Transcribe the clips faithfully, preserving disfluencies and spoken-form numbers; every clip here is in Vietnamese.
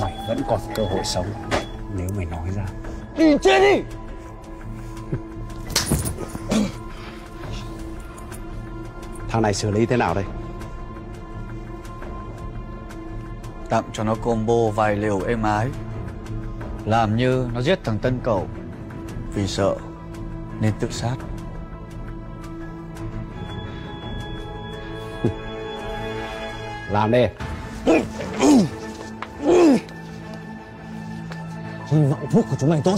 mày vẫn còn cơ hội sống nếu mày nói ra. Đi chết đi! Thằng này xử lý thế nào đây? Tặng cho nó combo vài liều êm ái. Làm như nó giết thằng Tân Cẩu vì sợ nên tự sát. Làm đi. Hy vọng thuốc của chúng mày tốt.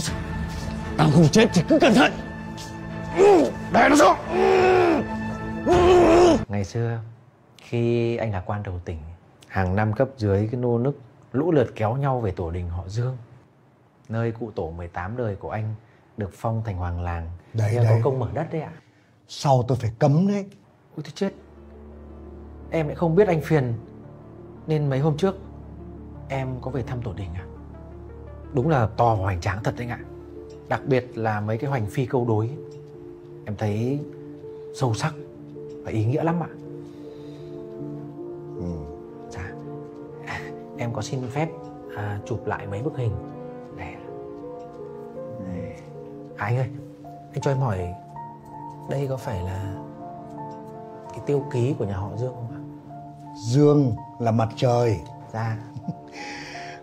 Tao không chết thì cứ cẩn thận. Để nó xuống. Ngày xưa khi anh là quan đầu tỉnh, hàng năm cấp dưới cái nô nức lũ lượt kéo nhau về tổ đình họ Dương, nơi cụ tổ mười tám đời của anh được phong thành hoàng làng. Đấy, đấy. Có công mở đất đấy ạ. Sau tôi phải cấm đấy. Ôi tôi chết. Em lại không biết anh phiền, nên mấy hôm trước em có về thăm tổ đình ạ. Đúng là to và hoành tráng thật anh ạ. Đặc biệt là mấy cái hoành phi câu đối, em thấy sâu sắc và ý nghĩa lắm ạ. Ừ. Dạ. Em có xin phép à, chụp lại mấy bức hình. Đây. Đây. À, anh ơi, anh cho em hỏi, đây có phải là cái tiêu ký của nhà họ Dương không ạ? Dương là mặt trời. Dạ.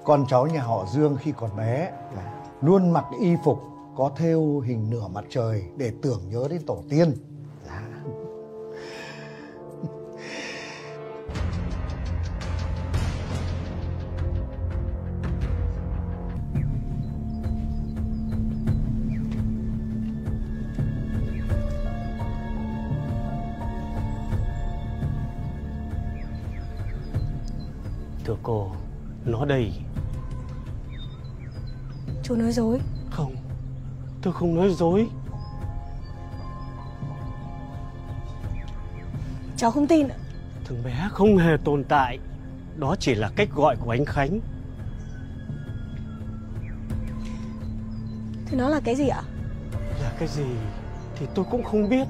Con cháu nhà họ Dương khi còn bé, dạ, luôn mặc y phục có thêu hình nửa mặt trời để tưởng nhớ đến tổ tiên. Dạ. Thưa cô, nó đây. Chú nói dối. Không, tôi không nói dối. Cháu không tin ạ. Thằng bé không hề tồn tại. Đó chỉ là cách gọi của anh Khánh. Thì nó là cái gì ạ? Là cái gì thì tôi cũng không biết.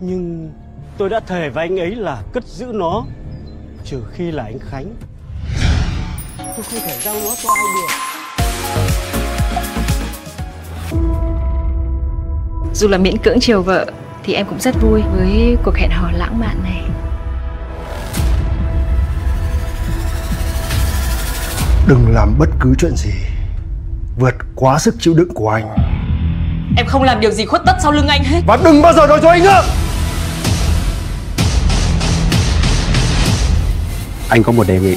Nhưng tôi đã thề với anh ấy là cất giữ nó, trừ khi là anh Khánh. Tôi không thể giao nó cho ai được. Dù là miễn cưỡng chiều vợ thì em cũng rất vui với cuộc hẹn hò lãng mạn này. Đừng làm bất cứ chuyện gì vượt quá sức chịu đựng của anh. Em không làm điều gì khuất tất sau lưng anh hết. Và đừng bao giờ nói cho anh nữa. Anh có một đề nghị.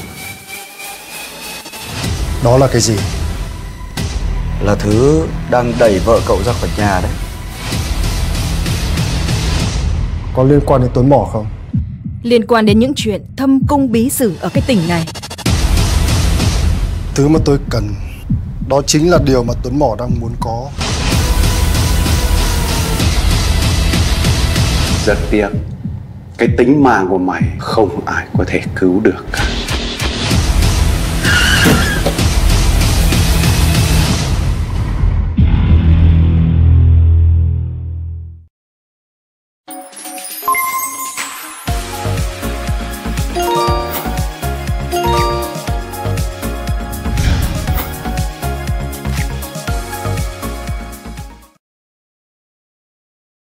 Đó là cái gì? Là thứ đang đẩy vợ cậu ra khỏi nhà đấy. Có liên quan đến Tuấn Mỏ không? Liên quan đến những chuyện thâm cung bí sử ở cái tỉnh này. Thứ mà tôi cần, đó chính là điều mà Tuấn Mỏ đang muốn có. Rất tiếc, cái tính mạng của mày không ai có thể cứu được cả.